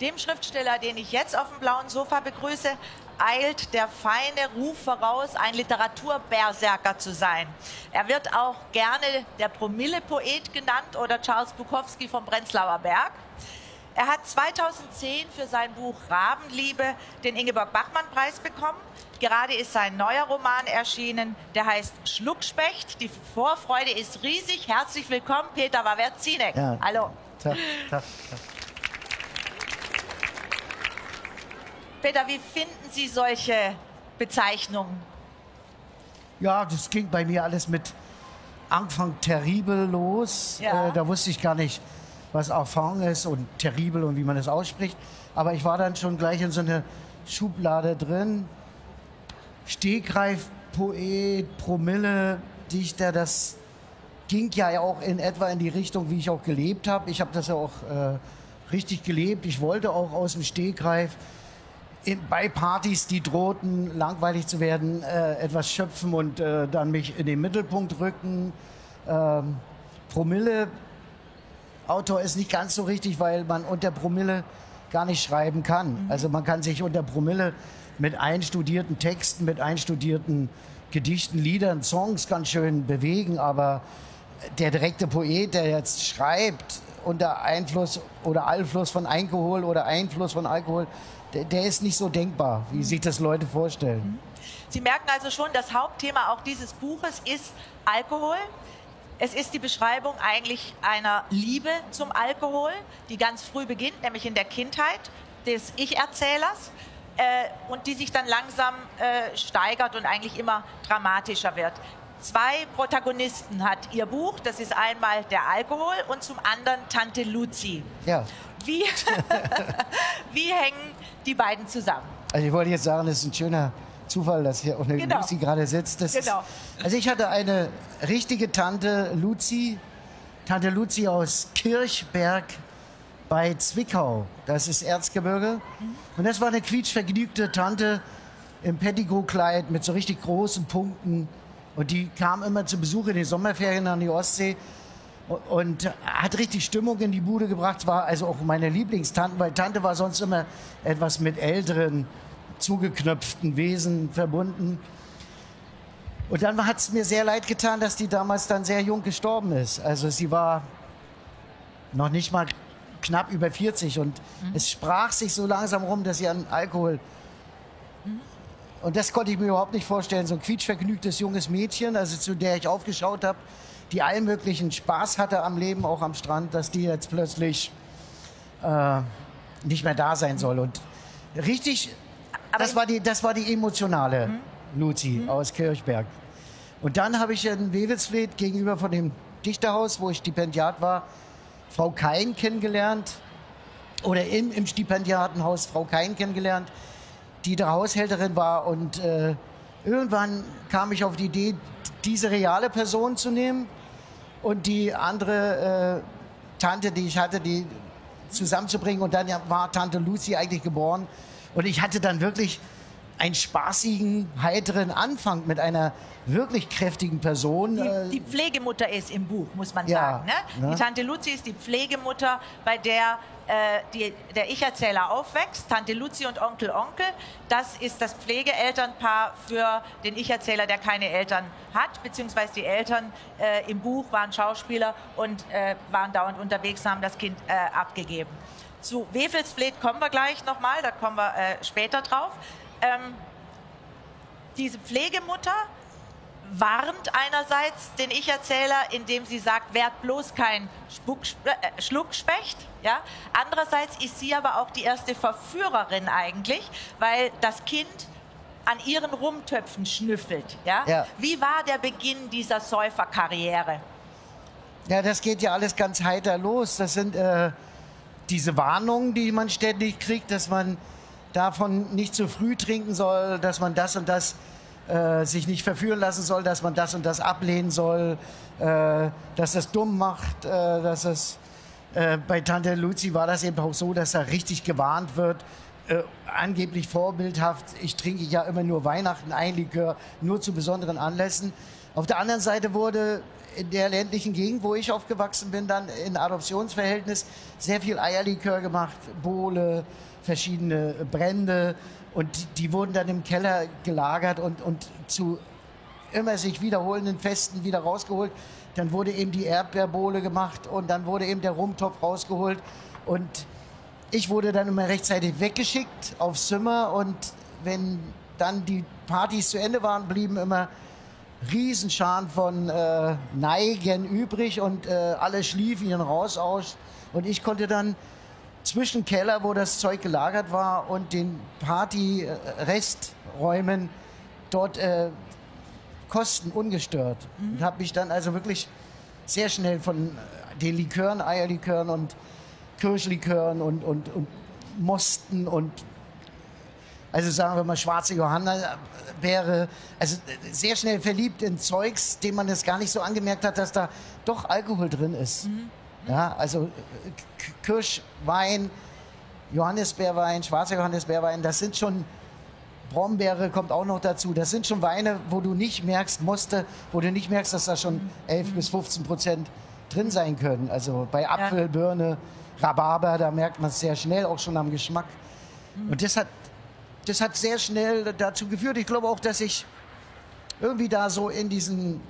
Dem Schriftsteller, den ich jetzt auf dem blauen Sofa begrüße, eilt der feine Ruf voraus, ein Literaturberserker zu sein. Er wird auch gerne der Promille-Poet genannt oder Charles Bukowski vom Brenzlauer Berg. Er hat 2010 für sein Buch Rabenliebe den Ingeborg Bachmann-Preis bekommen. Gerade ist sein neuer Roman erschienen, der heißt Schluckspecht. Die Vorfreude ist riesig. Herzlich willkommen, Peter Wawerzinek. Ja. Hallo. Tag, Tag, Tag. Peter, wie finden Sie solche Bezeichnungen? Ja, das ging bei mir alles mit Anfang terribel los. Ja. Da wusste ich gar nicht, was Enfant ist und terribel und wie man es ausspricht. Aber ich war dann schon gleich in so eine Schublade drin. Stegreif, Poet, Promille, Dichter, das ging ja auch in etwa in die Richtung, wie ich auch gelebt habe. Ich habe das ja auch richtig gelebt. Ich wollte auch aus dem Stegreif bei Partys, die drohten, langweilig zu werden, etwas schöpfen und dann mich in den Mittelpunkt rücken. Promille, Autor ist nicht ganz so richtig, weil man unter Promille gar nicht schreiben kann. Mhm. Also man kann sich unter Promille mit einstudierten Texten, mit einstudierten Gedichten, Liedern, Songs ganz schön bewegen, aber der direkte Poet, der jetzt schreibt, unter Einfluss oder Einfluss von Alkohol oder Einfluss von Alkohol, der ist nicht so denkbar, wie sich das Leute vorstellen. Sie merken also schon, das Hauptthema auch dieses Buches ist Alkohol. Es ist die Beschreibung eigentlich einer Liebe zum Alkohol, die ganz früh beginnt, nämlich in der Kindheit des Ich-Erzählers und die sich dann langsam steigert und eigentlich immer dramatischer wird. Zwei Protagonisten hat Ihr Buch, das ist einmal der Alkohol und zum anderen Tante Luzi. Ja. Wie hängen die beiden zusammen? Also ich wollte jetzt sagen, das ist ein schöner Zufall, dass hier auch eine genau. Luzi gerade sitzt. Das genau. ist, also ich hatte eine richtige Tante Luzi aus Kirchberg bei Zwickau. Das ist Erzgebirge. Mhm. Und das war eine quietschvergnügte Tante im Pettigrew-Kleid mit so richtig großen Punkten. Und die kam immer zu Besuch in den Sommerferien an die Ostsee und hat richtig Stimmung in die Bude gebracht. War also auch meine Lieblingstante, weil Tante war sonst immer etwas mit älteren, zugeknöpften Wesen verbunden. Und dann hat es mir sehr leid getan, dass die damals dann sehr jung gestorben ist. Also sie war noch nicht mal knapp über 40 und es sprach sich so langsam rum, dass sie an Alkohol... Und das konnte ich mir überhaupt nicht vorstellen, so ein quietschvergnügtes junges Mädchen, also zu der ich aufgeschaut habe, die allen möglichen Spaß hatte am Leben, auch am Strand, dass die jetzt plötzlich nicht mehr da sein soll. Und richtig, das war die emotionale Luzi aus Kirchberg. Und dann habe ich in Wewelsfleth gegenüber von dem Dichterhaus, wo ich Stipendiat war, Frau Kain kennengelernt oder im Stipendiatenhaus Frau Kain kennengelernt, die da Haushälterin war und irgendwann kam ich auf die Idee, diese reale Person zu nehmen und die andere Tante, die ich hatte, die zusammenzubringen und dann war Tante Luzi eigentlich geboren und ich hatte dann wirklich einen spaßigen, heiteren Anfang mit einer wirklich kräftigen Person. Die Pflegemutter ist im Buch, muss man sagen. Ne? Die Tante Luzi ist die Pflegemutter, bei der der Ich-Erzähler aufwächst. Tante Luzi und Onkel, das ist das Pflegeelternpaar für den Ich-Erzähler, der keine Eltern hat, beziehungsweise die Eltern im Buch waren Schauspieler und waren dauernd unterwegs, haben das Kind abgegeben. Zu Wewelsfleth kommen wir gleich nochmal, da kommen wir später drauf. Diese Pflegemutter warnt einerseits den Ich-Erzähler, indem sie sagt, werd bloß kein Schluckspecht. Ja? Andererseits ist sie aber auch die erste Verführerin eigentlich, weil das Kind an ihren Rumtöpfen schnüffelt. Ja? Ja. Wie war der Beginn dieser Säuferkarriere? Ja, das geht ja alles ganz heiter los. Das sind diese Warnungen, die man ständig kriegt, dass man davon nicht zu früh trinken soll, dass man das und das sich nicht verführen lassen soll, dass man das und das ablehnen soll, dass das dumm macht, dass das... bei Tante Luzi war das eben auch so, dass da richtig gewarnt wird, angeblich vorbildhaft, ich trinke ja immer nur Weihnachten ein Likör, nur zu besonderen Anlässen, Auf der anderen Seite wurde in der ländlichen Gegend, wo ich aufgewachsen bin, dann in Adoptionsverhältnis sehr viel Eierlikör gemacht, Bowle, verschiedene Brände. Und die wurden dann im Keller gelagert und zu immer sich wiederholenden Festen wieder rausgeholt. Dann wurde eben die Erdbeerbowle gemacht und dann wurde eben der Rumtopf rausgeholt. Und ich wurde dann immer rechtzeitig weggeschickt aufs Zimmer. Und wenn dann die Partys zu Ende waren, blieben immer Riesenscharen von Neigen übrig und alle schliefen ihren Raus aus. Und ich konnte dann zwischen Keller, wo das Zeug gelagert war, und den Party-Resträumen dort kosten ungestört. Und habe mich dann also wirklich sehr schnell von den Likören, Eierlikören und Kirschlikören und Mosten und, also sagen wir mal, schwarze Johannisbeere, also sehr schnell verliebt in Zeugs, dem man es gar nicht so angemerkt hat, dass da doch Alkohol drin ist. Mhm. Ja, also Kirschwein, Johannisbeerwein, schwarzer Johannisbeerwein, das sind schon, Brombeere kommt auch noch dazu, das sind schon Weine, wo du nicht merkst, wo du nicht merkst, dass da schon 11 bis 15% drin sein können. Also bei Apfel, ja. Birne, Rhabarber, da merkt man es sehr schnell, auch schon am Geschmack. Mhm. Und das hat sehr schnell dazu geführt. Ich glaube auch, dass ich irgendwie da so in diesen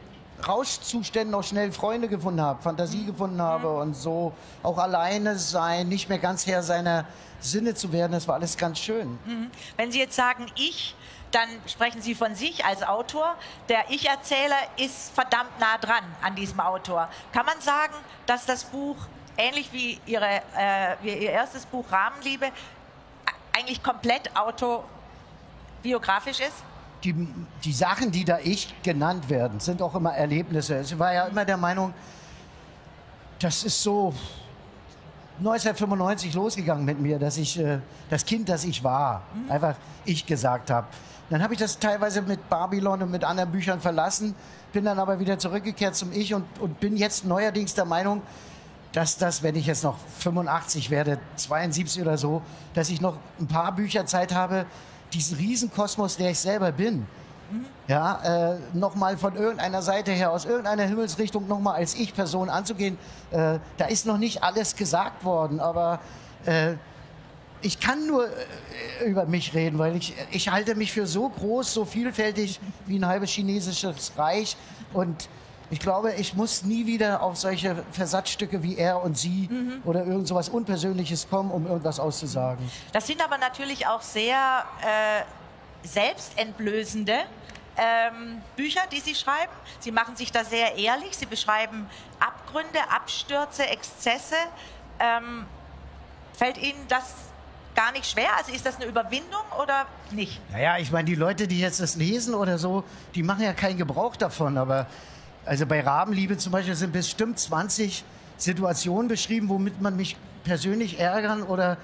Rauschzuständen auch schnell Freunde gefunden habe, Fantasie gefunden habe und so auch alleine sein, nicht mehr ganz Herr seiner Sinne zu werden. Das war alles ganz schön. Mhm. Wenn Sie jetzt sagen, dann sprechen Sie von sich als Autor. Der Ich-Erzähler ist verdammt nah dran an diesem Autor. Kann man sagen, dass das Buch, ähnlich wie Ihr erstes Buch Rabenliebe, eigentlich komplett autobiografisch ist? Die Sachen, die da ich genannt werden, sind auch immer Erlebnisse. Ich war ja immer der Meinung, das ist so 1995 losgegangen mit mir, dass ich das Kind, das ich war, einfach ich gesagt habe. Dann habe ich das teilweise mit Babylon und mit anderen Büchern verlassen, bin dann aber wieder zurückgekehrt zum Ich und bin jetzt neuerdings der Meinung, dass das, wenn ich jetzt noch 85 werde, 72 oder so, dass ich noch ein paar Bücher Zeit habe, diesen Riesenkosmos, der ich selber bin, ja, nochmal von irgendeiner Seite her, aus irgendeiner Himmelsrichtung nochmal als Ich-Person anzugehen. Da ist noch nicht alles gesagt worden, aber ich kann nur über mich reden, weil ich halte mich für so groß, so vielfältig wie ein halbes chinesisches Reich und ich glaube, ich muss nie wieder auf solche Versatzstücke wie er und sie oder irgend sowas Unpersönliches kommen, um irgendwas auszusagen. Das sind aber natürlich auch sehr selbstentblößende Bücher, die Sie schreiben. Sie machen sich da sehr ehrlich. Sie beschreiben Abgründe, Abstürze, Exzesse. Fällt Ihnen das gar nicht schwer? Also ist das eine Überwindung oder nicht? Naja, ich meine, die Leute, die jetzt das lesen oder so, die machen ja keinen Gebrauch davon, aber... Also bei Rabenliebe zum Beispiel sind bestimmt 20 Situationen beschrieben, womit man mich persönlich ärgern oder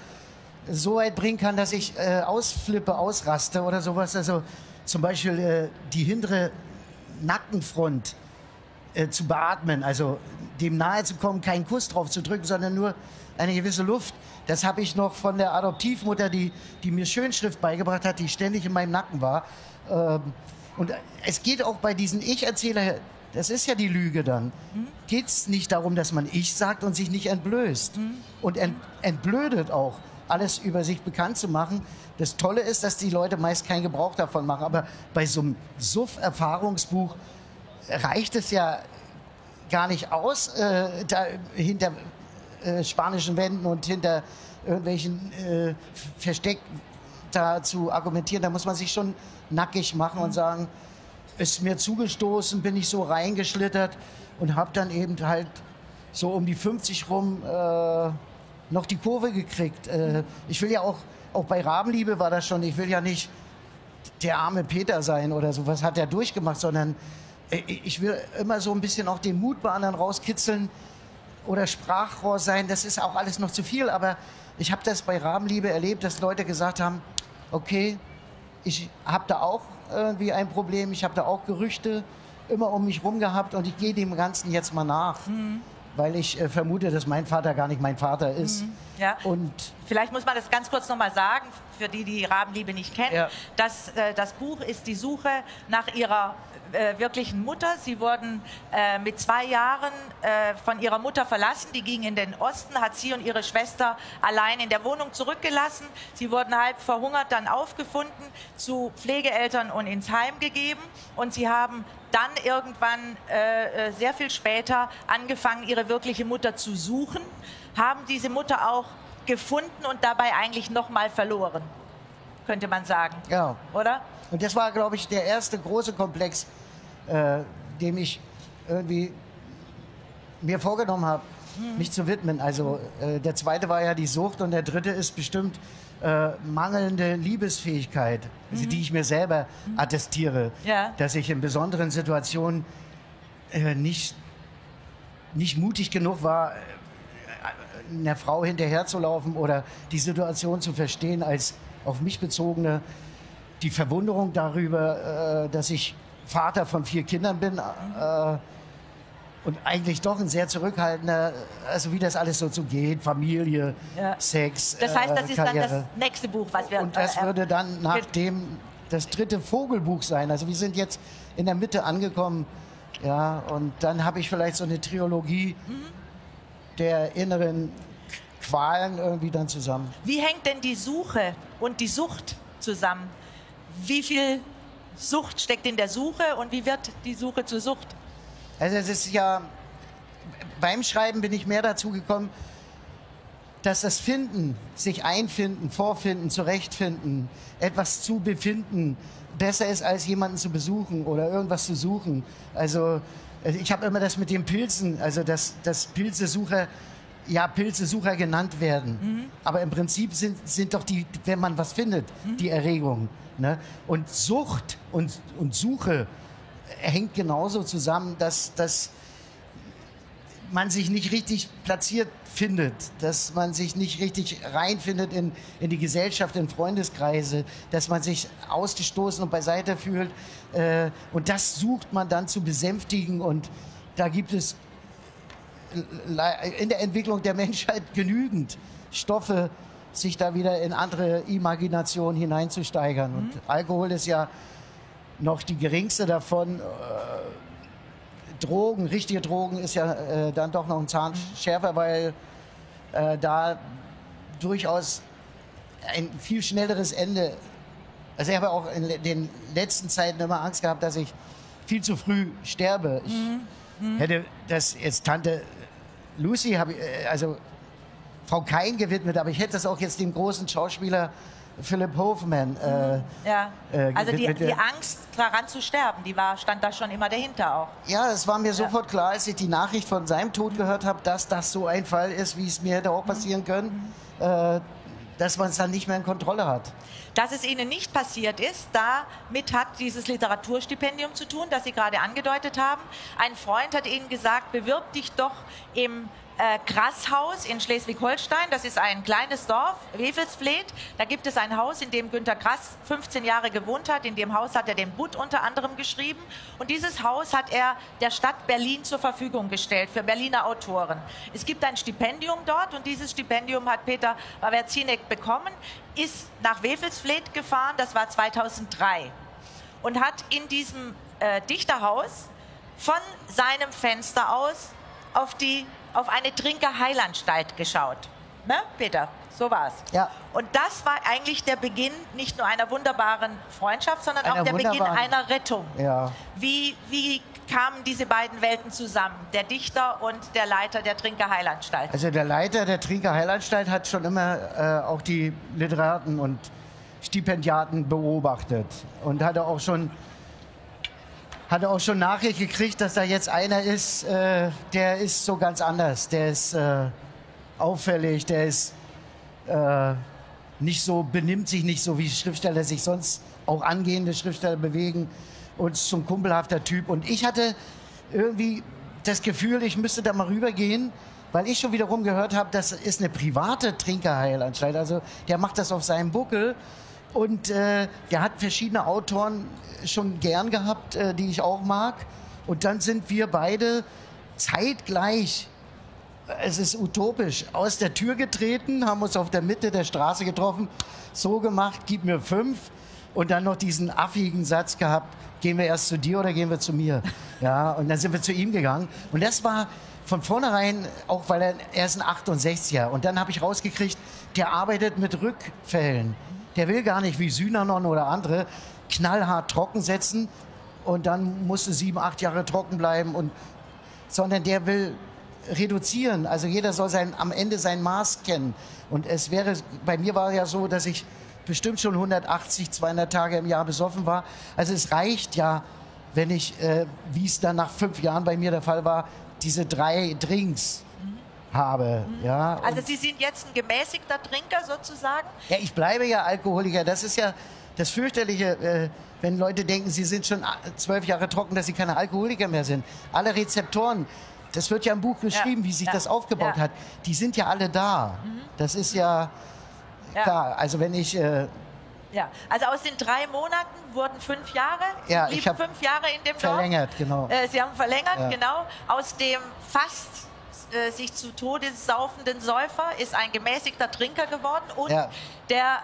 so weit bringen kann, dass ich ausflippe, ausraste oder sowas. Also zum Beispiel die hintere Nackenfront zu beatmen, also dem nahe zu kommen, keinen Kuss drauf zu drücken, sondern nur eine gewisse Luft. Das habe ich noch von der Adoptivmutter, die mir Schönschrift beigebracht hat, die ständig in meinem Nacken war. Und es geht auch bei diesen Ich-Erzähler... Das ist ja die Lüge dann. Geht es nicht darum, dass man Ich sagt und sich nicht entblößt. Und entblödet auch, alles über sich bekannt zu machen. Das Tolle ist, dass die Leute meist keinen Gebrauch davon machen. Aber bei so einem Suff-Erfahrungsbuch reicht es ja gar nicht aus, da hinter spanischen Wänden und hinter irgendwelchen Verstecken da zu argumentieren. Da muss man sich schon nackig machen und sagen... Ist mir zugestoßen, bin ich so reingeschlittert und habe dann eben halt so um die 50 rum noch die Kurve gekriegt. Ich will ja auch bei Rabenliebe war das schon, ich will ja nicht der arme Peter sein oder so, was hat er durchgemacht, sondern ich will immer so ein bisschen auch den Mut bei anderen rauskitzeln oder Sprachrohr sein, das ist auch alles noch zu viel, aber ich habe das bei Rabenliebe erlebt, dass Leute gesagt haben, okay, ich habe da auch irgendwie ein Problem, ich habe da auch Gerüchte immer um mich rum gehabt und ich gehe dem Ganzen jetzt mal nach. weil ich vermute, dass mein Vater gar nicht mein Vater ist. Mhm. Ja. Und vielleicht muss man das ganz kurz nochmal sagen, für die, die Rabenliebe nicht kennen, ja, dass das Buch ist die Suche nach ihrer wirklichen Mutter. Sie wurden mit 2 Jahren von ihrer Mutter verlassen, die ging in den Osten, hat sie und ihre Schwester allein in der Wohnung zurückgelassen. Sie wurden halb verhungert dann aufgefunden, zu Pflegeeltern und ins Heim gegeben, und sie haben dann irgendwann sehr viel später angefangen, ihre wirkliche Mutter zu suchen, haben diese Mutter auch gefunden und dabei eigentlich nochmal verloren, könnte man sagen. Ja. Oder? Und das war, glaube ich, der erste große Komplex, dem ich irgendwie mir vorgenommen habe, mich zu widmen. Also der zweite war ja die Sucht, und der dritte ist bestimmt mangelnde Liebesfähigkeit, also die ich mir selber attestiere, ja, dass ich in besonderen Situationen nicht mutig genug war, einer Frau hinterherzulaufen oder die Situation zu verstehen als auf mich bezogene, die Verwunderung darüber, dass ich Vater von 4 Kindern bin und eigentlich doch ein sehr zurückhaltender, also wie das alles so zugeht, Familie, ja, Sex, das heißt, das ist Karriere. Dann das nächste Buch, was wir... Und das würde dann nach dem das dritte Vogelbuch sein. Also wir sind jetzt in der Mitte angekommen, ja, und dann habe ich vielleicht so eine Trilogie der inneren Qualen irgendwie dann zusammen. Wie hängt denn die Suche und die Sucht zusammen? Wie viel Sucht steckt in der Suche und wie wird die Suche zur Sucht? Also es ist ja, beim Schreiben bin ich mehr dazu gekommen, dass das Finden, sich einfinden, vorfinden, zurechtfinden, etwas zu befinden, besser ist als jemanden zu besuchen oder irgendwas zu suchen. Also ich habe immer das mit den Pilzen, also dass Pilzesucher, ja, Pilzesucher genannt werden. Aber im Prinzip sind doch die, wenn man was findet, die Erregung. Ne? Und Sucht und Suche hängt genauso zusammen, dass man sich nicht richtig platziert findet, dass man sich nicht richtig reinfindet in die Gesellschaft, in Freundeskreise, dass man sich ausgestoßen und beiseite fühlt. Und das sucht man dann zu besänftigen. Und da gibt es in der Entwicklung der Menschheit genügend Stoffe, sich da wieder in andere Imaginationen hineinzusteigern. Und Alkohol ist ja noch die geringste davon. Drogen, richtige Drogen ist ja dann doch noch ein Zahn schärfer, weil da durchaus ein viel schnelleres Ende. Also ich habe auch in den letzten Zeiten immer Angst gehabt, dass ich viel zu früh sterbe. Ich hätte das jetzt Tante Luzi, also Frau Kain gewidmet, aber ich hätte das auch jetzt dem großen Schauspieler Philipp Hofmann. Also die Angst daran zu sterben, die stand da schon immer dahinter auch. Ja, es war mir sofort klar, als ich die Nachricht von seinem Tod gehört habe, dass das so ein Fall ist, wie es mir hätte auch passieren können, dass man es dann nicht mehr in Kontrolle hat. Dass es Ihnen nicht passiert ist, damit hat dieses Literaturstipendium zu tun, das Sie gerade angedeutet haben. Ein Freund hat Ihnen gesagt, bewirb dich doch im Grasshaus in Schleswig-Holstein. Das ist ein kleines Dorf, Wewelsfleth. Da gibt es ein Haus, in dem Günter Grass 15 Jahre gewohnt hat. In dem Haus hat er den Butt unter anderem geschrieben. Und dieses Haus hat er der Stadt Berlin zur Verfügung gestellt für Berliner Autoren. Es gibt ein Stipendium dort, und dieses Stipendium hat Peter Wawerzinek bekommen, ist nach Wewelsfleth gefahren, das war 2003, und hat in diesem Dichterhaus von seinem Fenster aus auf eine Trinker-Heilanstalt geschaut. Ne, Peter? So war's. Ja. Und das war eigentlich der Beginn nicht nur einer wunderbaren Freundschaft, sondern auch der Beginn einer Rettung. Ja. Wie kamen diese beiden Welten zusammen? Der Dichter und der Leiter der Trinker-Heilanstalt. Also der Leiter der Trinker-Heilanstalt hat schon immer auch die Literaten und Stipendiaten beobachtet und hatte auch schon Nachricht gekriegt, dass da jetzt einer ist, der ist so ganz anders. Der ist auffällig, der ist nicht so, benimmt sich nicht so, wie Schriftsteller sich sonst, auch angehende Schriftsteller, bewegen, und ist so ein kumpelhafter Typ. Und ich hatte irgendwie das Gefühl, ich müsste da mal rübergehen, weil ich schon wiederum gehört habe, das ist eine private Trinkerheilanstalt. Also der macht das auf seinem Buckel. Und der hat verschiedene Autoren schon gern gehabt, die ich auch mag. Und dann sind wir beide zeitgleich Es ist utopisch. Aus der Tür getreten, haben uns auf der Mitte der Straße getroffen, so gemacht, gib mir 5 und dann noch diesen affigen Satz gehabt, gehen wir erst zu dir oder gehen wir zu mir? Ja, und dann sind wir zu ihm gegangen und das war von vornherein, auch weil er ist ein 68er und dann habe ich rausgekriegt, der arbeitet mit Rückfällen. Der will gar nicht wie Synanon oder andere knallhart trocken setzen und dann musste 7, 8 Jahre trocken bleiben, und, sondern der will reduzieren. Also jeder soll am Ende sein Maß kennen. Und es wäre, bei mir war ja so, dass ich bestimmt schon 180, 200 Tage im Jahr besoffen war. Also es reicht ja, wenn ich, wie es dann nach 5 Jahren bei mir der Fall war, diese 3 Drinks habe. Mhm. Ja, also Sie sind jetzt ein gemäßigter Trinker sozusagen? Ja, ich bleibe ja Alkoholiker. Das ist ja das Fürchterliche, wenn Leute denken, sie sind schon 12 Jahre trocken, dass sie keine Alkoholiker mehr sind. Alle Rezeptoren, das wird ja im Buch geschrieben, ja, wie sich das aufgebaut hat. Die sind ja alle da. Mhm. Das ist ja klar. Also wenn ich... ja, also aus den 3 Monaten wurden 5 Jahre. Ja, Sie blieben 5 Jahre in dem verlängert, Dorf. Genau. Sie haben verlängert, genau. Aus dem fast sich zu Tode saufenden Säufer ist ein gemäßigter Trinker geworden und er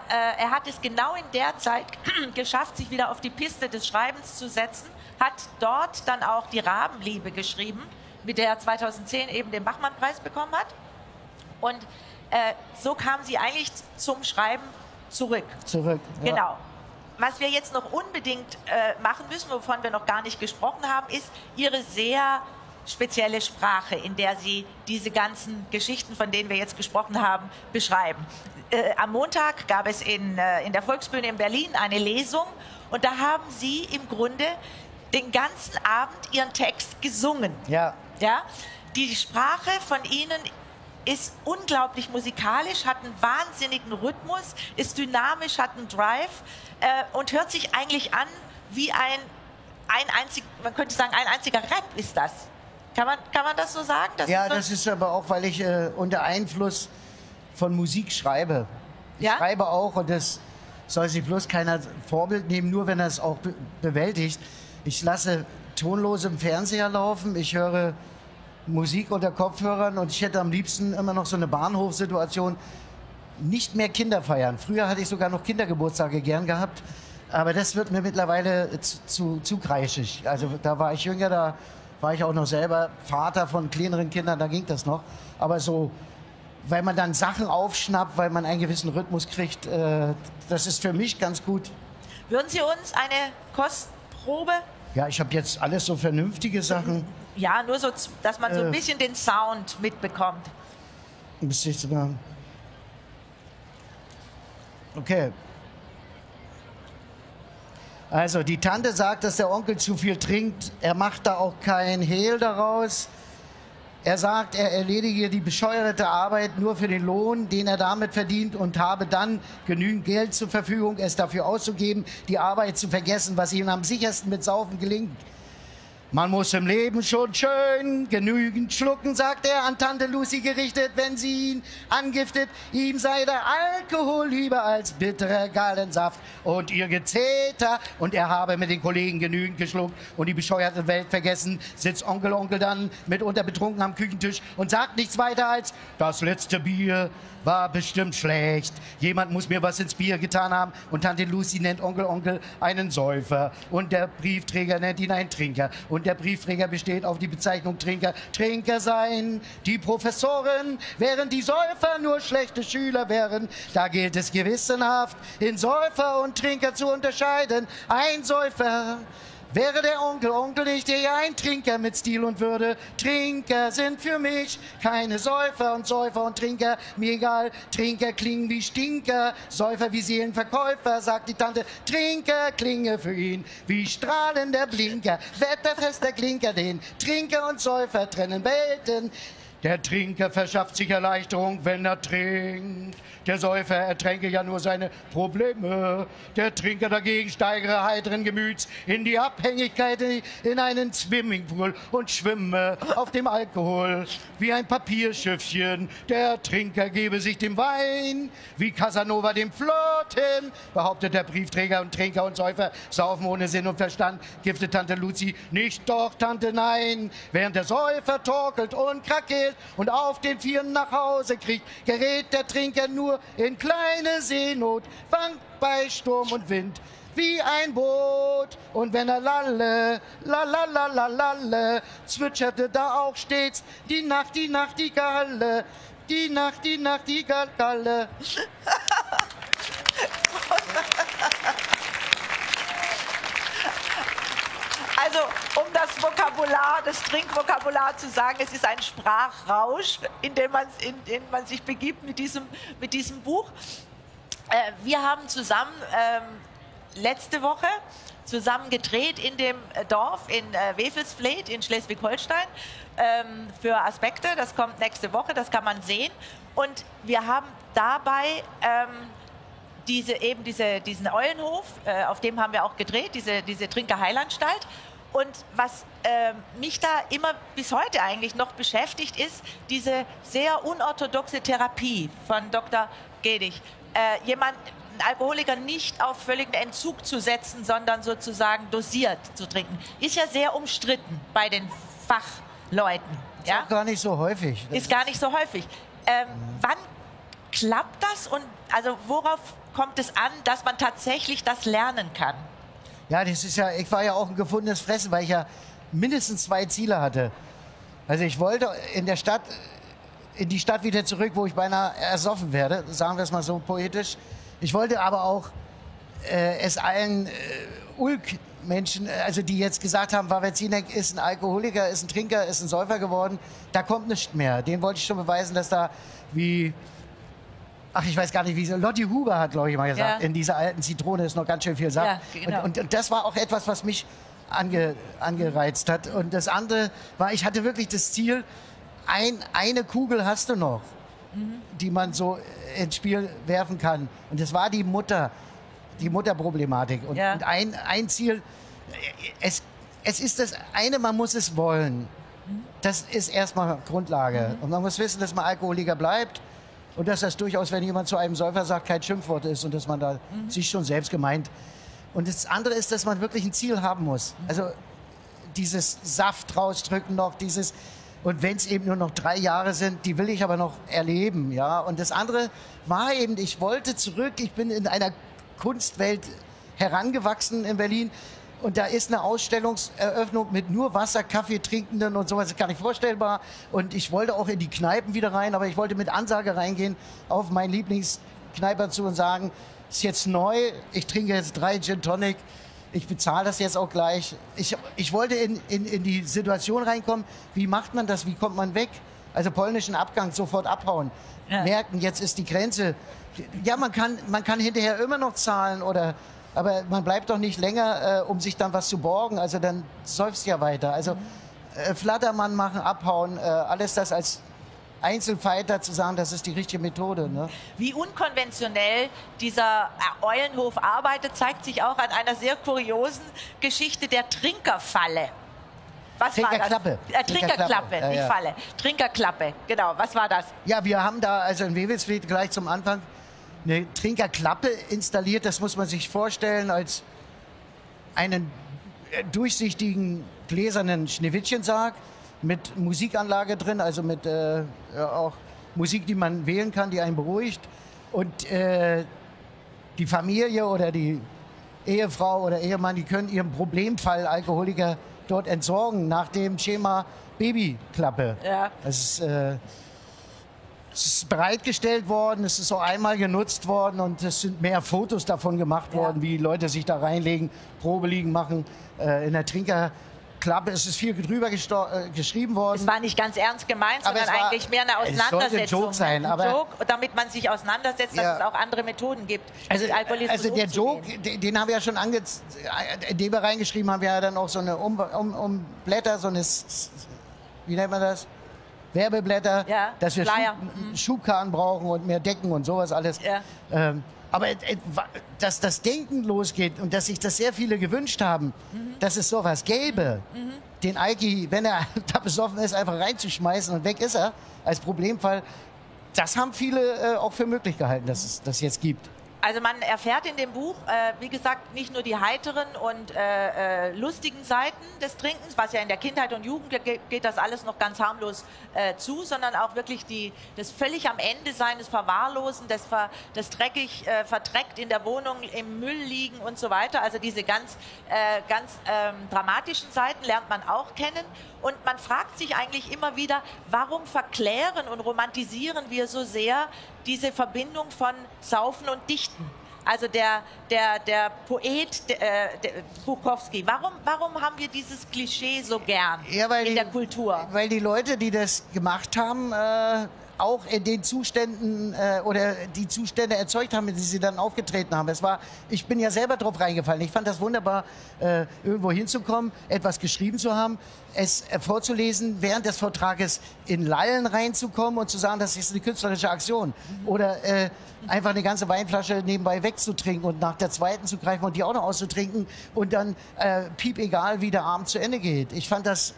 hat es genau in der Zeit geschafft, sich wieder auf die Piste des Schreibens zu setzen, hat dort dann auch die Rabenliebe geschrieben, mit der er 2010 eben den Bachmann-Preis bekommen hat. Und so kam sie eigentlich zum Schreiben zurück. Ja. Genau. Was wir jetzt noch unbedingt machen müssen, wovon wir noch gar nicht gesprochen haben, ist ihre sehr spezielle Sprache, in der sie diese ganzen Geschichten, von denen wir jetzt gesprochen haben, beschreiben. Am Montag gab es in der Volksbühne in Berlin eine Lesung und da haben sie im Grunde den ganzen Abend ihren Text gesungen. Ja. Ja? Die Sprache von Ihnen ist unglaublich musikalisch, hat einen wahnsinnigen Rhythmus, ist dynamisch, hat einen Drive und hört sich eigentlich an wie man könnte sagen, ein einziger Rap ist das. Kann man das so sagen? Das ja, ist so das ist aber auch, weil ich unter Einfluss von Musik schreibe. Ich schreibe auch und das soll sich bloß keiner Vorbild nehmen, nur wenn er es auch bewältigt. Ich lasse tonlos im Fernseher laufen, ich höre Musik unter Kopfhörern und ich hätte am liebsten immer noch so eine Bahnhofsituation, nicht mehr Kinder feiern. Früher hatte ich sogar noch Kindergeburtstage gern gehabt, aber das wird mir mittlerweile zu kreischig. Also da war ich jünger, da war ich auch noch selber Vater von kleineren Kindern, da ging das noch. Aber so, weil man dann Sachen aufschnappt, weil man einen gewissen Rhythmus kriegt, das ist für mich ganz gut. Würden Sie uns eine Kostprobe? Ja, ich habe jetzt alles so vernünftige Sachen. Ja, nur so, dass man so ein bisschen den Sound mitbekommt. Müsste ich sogar. Okay. Also, die Tante sagt, dass der Onkel zu viel trinkt. Er macht da auch kein Hehl daraus. Er sagt, er erledige die bescheuerte Arbeit nur für den Lohn, den er damit verdient und habe dann genügend Geld zur Verfügung, es dafür auszugeben, die Arbeit zu vergessen, was ihm am sichersten mit Saufen gelingt. Man muss im Leben schon schön genügend schlucken, sagt er, an Tante Luzi gerichtet, wenn sie ihn angiftet. Ihm sei der Alkohol lieber als bitterer Gallensaft und ihr Gezeter. Und er habe mit den Kollegen genügend geschluckt und die bescheuerte Welt vergessen. Sitzt Onkel dann mitunter betrunken am Küchentisch und sagt nichts weiter als, das letzte Bier war bestimmt schlecht. Jemand muss mir was ins Bier getan haben. Und Tante Luzi nennt Onkel einen Säufer und der Briefträger nennt ihn einen Trinker. Und der Briefträger besteht auf die Bezeichnung Trinker. Trinker seien die Professoren, während die Säufer nur schlechte Schüler wären. Da gilt es gewissenhaft, in Säufer und Trinker zu unterscheiden. Ein Säufer wäre der Onkel nicht, eher ein Trinker mit Stil und Würde. Trinker sind für mich keine Säufer und Säufer und Trinker, mir egal. Trinker klingen wie Stinker, Säufer wie Seelenverkäufer, sagt die Tante. Trinker klinge für ihn wie strahlender Blinker, wetterfester Klinker, den Trinker und Säufer trennen Welten. Der Trinker verschafft sich Erleichterung, wenn er trinkt. Der Säufer ertränke ja nur seine Probleme. Der Trinker dagegen steigere heiteren Gemüts in die Abhängigkeit in einen Swimmingpool und schwimme auf dem Alkohol wie ein Papierschiffchen. Der Trinker gebe sich dem Wein wie Casanova dem Flott hin, behauptet der Briefträger, und Trinker und Säufer saufen ohne Sinn und Verstand, giftet Tante Luzi. Nicht doch, Tante, nein, während der Säufer torkelt und krakelt. Welt und auf den Vieren nach Hause kriegt, gerät der Trinker nur in kleine Seenot, wankt bei Sturm und Wind wie ein Boot. Und wenn er lalle, lalalalalle, zwitscherte da auch stets die Nacht, die Nachtigalle, die Nacht, die Nachtigalle. Also, um das Vokabular, das Trinkvokabular zu sagen, es ist ein Sprachrausch, in den man sich begibt mit diesem Buch. Wir haben zusammen letzte Woche zusammen gedreht in dem Dorf in Wewelsfleth in Schleswig-Holstein für Aspekte. Das kommt nächste Woche, das kann man sehen. Und wir haben dabei diesen Eulenhof, auf dem haben wir auch gedreht, diese Trinker-Heilanstalt. Und was mich da immer bis heute eigentlich noch beschäftigt, ist diese sehr unorthodoxe Therapie von Dr. Gedich. Einen Alkoholiker nicht auf völligen Entzug zu setzen, sondern sozusagen dosiert zu trinken, ist ja sehr umstritten bei den Fachleuten. Ja? Ist gar nicht so häufig. Ist gar nicht so häufig. Wann klappt das und also worauf kommt es an, dass man tatsächlich das lernen kann? Ja, das ist ja, ich war ja auch ein gefundenes Fressen, weil ich ja mindestens 2 Ziele hatte. Also ich wollte in die Stadt wieder zurück, wo ich beinahe ersoffen werde, sagen wir es mal so poetisch. Ich wollte aber auch es allen Ulk-Menschen, also die jetzt gesagt haben, Wawerzinek ist ein Alkoholiker, ist ein Trinker, ist ein Säufer geworden, da kommt nichts mehr. Den wollte ich schon beweisen, dass da wie, ach ich weiß gar nicht, wie Lottie Huber hat, glaube ich, mal gesagt, ja, in dieser alten Zitrone ist noch ganz schön viel Saft. Ja, genau. Und das war auch etwas, was mich angereizt hat. Und das andere war, ich hatte wirklich das Ziel, eine Kugel hast du noch, die man so ins Spiel werfen kann. Und das war die Mutterproblematik. Und, ja, und ein Ziel, es ist das eine, man muss es wollen. Das ist erstmal Grundlage. Und man muss wissen, dass man Alkoholiker bleibt und dass das durchaus, wenn jemand zu einem Säufer sagt, kein Schimpfwort ist und dass man da sich schon selbst gemeint. Und das andere ist, dass man wirklich ein Ziel haben muss. Also dieses Saft rausdrücken noch, dieses... Und wenn es eben nur noch 3 Jahre sind, die will ich aber noch erleben, ja. Und das andere war eben, ich wollte zurück, ich bin in einer Kunstwelt herangewachsen in Berlin und da ist eine Ausstellungseröffnung mit nur Wasser, Kaffee trinkenden und sowas, das ist gar nicht vorstellbar. Und ich wollte auch in die Kneipen wieder rein, aber ich wollte mit Ansage reingehen auf meinen Lieblingskneiper zu und sagen, ist jetzt neu, ich trinke jetzt 3 Gin Tonic. Ich bezahle das jetzt auch gleich. Ich wollte in die Situation reinkommen, wie macht man das, wie kommt man weg? Also polnischen Abgang, sofort abhauen. Ja. Merken, jetzt ist die Grenze. Ja, man kann hinterher immer noch zahlen, oder, aber man bleibt doch nicht länger, um sich dann was zu borgen. Also dann säufst ja weiter. Also Flattermann machen, abhauen, alles das als Einzelfighter zu sagen, das ist die richtige Methode. Ne? Wie unkonventionell dieser Eulenhof arbeitet, zeigt sich auch an einer sehr kuriosen Geschichte der Trinkerfalle. Was Trinkerklappe. War das? Trinkerklappe, ja, nicht ja. Falle. Trinkerklappe, genau. Was war das? Ja, wir haben da also in Wewelsfleth gleich zum Anfang eine Trinkerklappe installiert. Das muss man sich vorstellen als einen durchsichtigen, gläsernen Schneewittchensarg mit Musikanlage drin, also mit auch Musik, die man wählen kann, die einen beruhigt. Und die Familie oder die Ehefrau oder Ehemann, die können ihren Problemfall Alkoholiker dort entsorgen, nach dem Schema Babyklappe. Ja. Es ist bereitgestellt worden, es ist auch einmal genutzt worden und es sind mehr Fotos davon gemacht worden, ja, wie Leute sich da reinlegen, Probeliegen machen, in der Trinker... Klappe, es ist viel drüber geschrieben worden. Es war nicht ganz ernst gemeint, aber sondern eigentlich mehr eine Auseinandersetzung. Es sollte ein Joke sein, aber... Ein Joke, damit man sich auseinandersetzt, dass ja, es auch andere Methoden gibt. Also der Joke, den haben wir ja schon den wir reingeschrieben haben, wir ja dann auch so eine Umblätter, so eine... Wie nennt man das? Werbeblätter, ja, dass wir Schubkarten brauchen und mehr Decken und sowas alles. Ja. Aber dass das Denken losgeht und dass sich das sehr viele gewünscht haben, dass es sowas gäbe, den Alki, wenn er da besoffen ist, einfach reinzuschmeißen und weg ist er als Problemfall, das haben viele auch für möglich gehalten, dass es das jetzt gibt. Also man erfährt in dem Buch, wie gesagt, nicht nur die heiteren und lustigen Seiten des Trinkens, was ja in der Kindheit und Jugend geht das alles noch ganz harmlos zu, sondern auch wirklich das völlig am Ende seines Verwahrlosen, das dreckig verdreckt in der Wohnung, im Müll liegen und so weiter. Also diese ganz dramatischen Seiten lernt man auch kennen. Und man fragt sich eigentlich immer wieder, warum verklären und romantisieren wir so sehr diese Verbindung von Saufen und Dichten? Also der Poet Bukowski, warum haben wir dieses Klischee so gern in der Kultur? Weil die Leute, die das gemacht haben, auch in den Zuständen oder die Zustände erzeugt haben, in die sie dann aufgetreten haben. Ich bin ja selber drauf reingefallen. Ich fand das wunderbar, irgendwo hinzukommen, etwas geschrieben zu haben, es vorzulesen, während des Vortrages in Lallen reinzukommen und zu sagen, das ist eine künstlerische Aktion. Oder einfach eine ganze Weinflasche nebenbei wegzutrinken und nach der zweiten zu greifen und die auch noch auszutrinken und dann piep egal, wie der Abend zu Ende geht. Ich fand das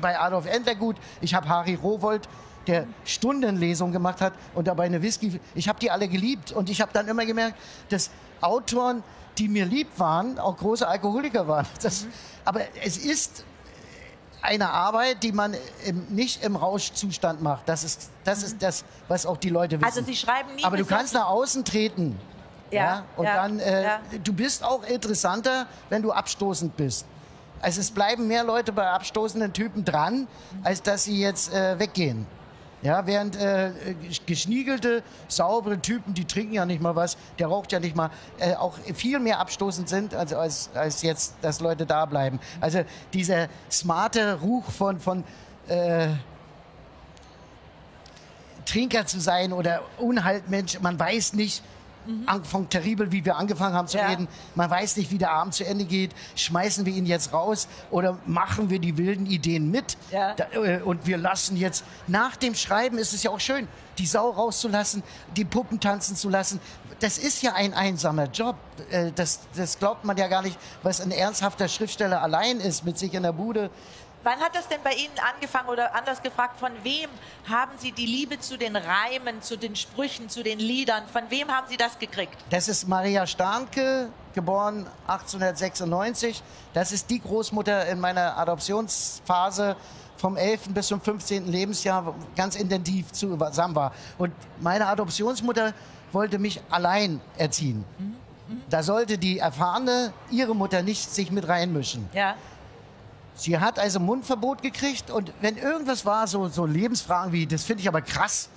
bei Adolf Endler gut. Ich habe Harry Rowohlt, der Stundenlesung gemacht hat und dabei eine Whisky. Ich habe die alle geliebt und ich habe dann immer gemerkt, dass Autoren, die mir lieb waren, auch große Alkoholiker waren. Aber es ist eine Arbeit, die man nicht im Rauschzustand macht. Das ist das, was auch die Leute wissen. Also sie schreiben nie. Aber du kannst nach außen treten. Du bist auch interessanter, wenn du abstoßend bist. Also es bleiben mehr Leute bei abstoßenden Typen dran, als dass sie jetzt weggehen. Ja, während geschniegelte, saubere Typen, die trinken ja nicht mal was, der raucht ja nicht mal, auch viel mehr abstoßend sind, also als jetzt, dass Leute da bleiben. Also dieser smarte Ruch von Trinker zu sein oder Unhaltmensch, man weiß nicht, von terribel, wie wir angefangen haben zu reden. Man weiß nicht, wie der Abend zu Ende geht. Schmeißen wir ihn jetzt raus oder machen wir die wilden Ideen mit? Ja. Und wir lassen jetzt, nach dem Schreiben ist es ja auch schön, die Sau rauszulassen, die Puppen tanzen zu lassen. Das ist ja ein einsamer Job. Das glaubt man ja gar nicht, was ein ernsthafter Schriftsteller allein ist, mit sich in der Bude. Wann hat das denn bei Ihnen angefangen oder anders gefragt, von wem haben Sie die Liebe zu den Reimen, zu den Sprüchen, zu den Liedern, von wem haben Sie das gekriegt? Das ist Maria Stahnke, geboren 1896. Das ist die Großmutter in meiner Adoptionsphase vom 11. bis zum 15. Lebensjahr ganz intensiv zusammen war. Und meine Adoptionsmutter wollte mich allein erziehen. Da sollte die erfahrene, ihre Mutter, nicht sich mit reinmischen. Ja. Sie hat also Mundverbot gekriegt und wenn irgendwas war, so Lebensfragen wie, das finde ich aber krass,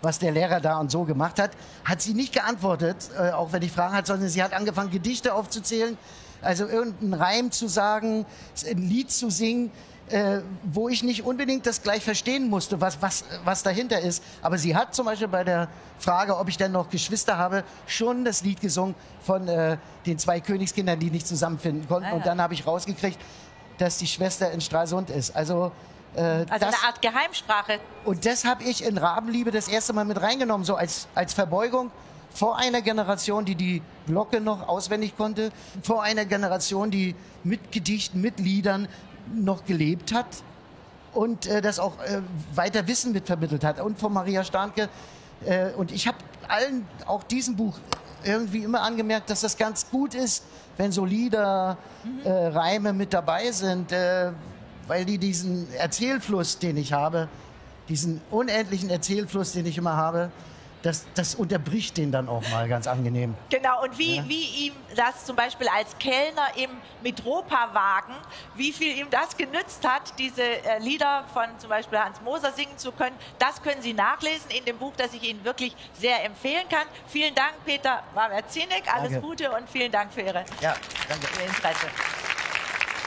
was der Lehrer da und so gemacht hat, hat sie nicht geantwortet, auch wenn ich Fragen hatte, sondern sie hat angefangen, Gedichte aufzuzählen, also irgendeinen Reim zu sagen, ein Lied zu singen, wo ich nicht unbedingt das gleich verstehen musste, was dahinter ist. Aber sie hat zum Beispiel bei der Frage, ob ich denn noch Geschwister habe, schon das Lied gesungen von den zwei Königskindern, die nicht zusammenfinden konnten. Und dann habe ich rausgekriegt, dass die Schwester in Stralsund ist. Also eine Art Geheimsprache. Und das habe ich in Rabenliebe das erste Mal mit reingenommen, so als Verbeugung vor einer Generation, die die Glocke noch auswendig konnte, vor einer Generation, die mit Gedichten, mit Liedern noch gelebt hat und das auch weiter Wissen mitvermittelt hat. Und von Maria Stahnke. Und ich habe allen, auch diesem Buch, irgendwie immer angemerkt, dass das ganz gut ist, wenn so Lieder, Reime mit dabei sind, weil die diesen Erzählfluss, den ich habe, diesen unendlichen Erzählfluss, den ich immer habe, das unterbricht den dann auch mal ganz angenehm. Genau, und wie ihm das zum Beispiel als Kellner im Mitropa-Wagen, wie viel ihm das genützt hat, diese Lieder von zum Beispiel Hans Moser singen zu können, das können Sie nachlesen in dem Buch, das ich Ihnen wirklich sehr empfehlen kann. Vielen Dank, Peter Wawerzinek, alles Gute und vielen Dank für Ihr Interesse.